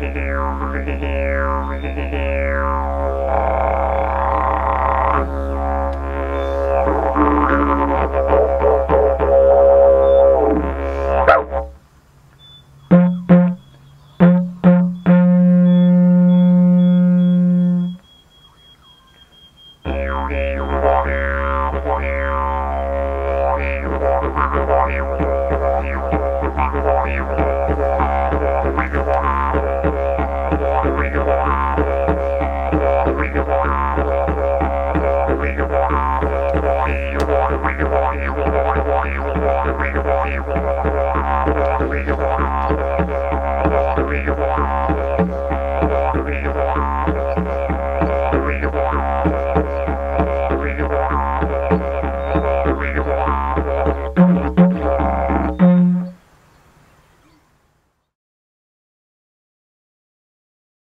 We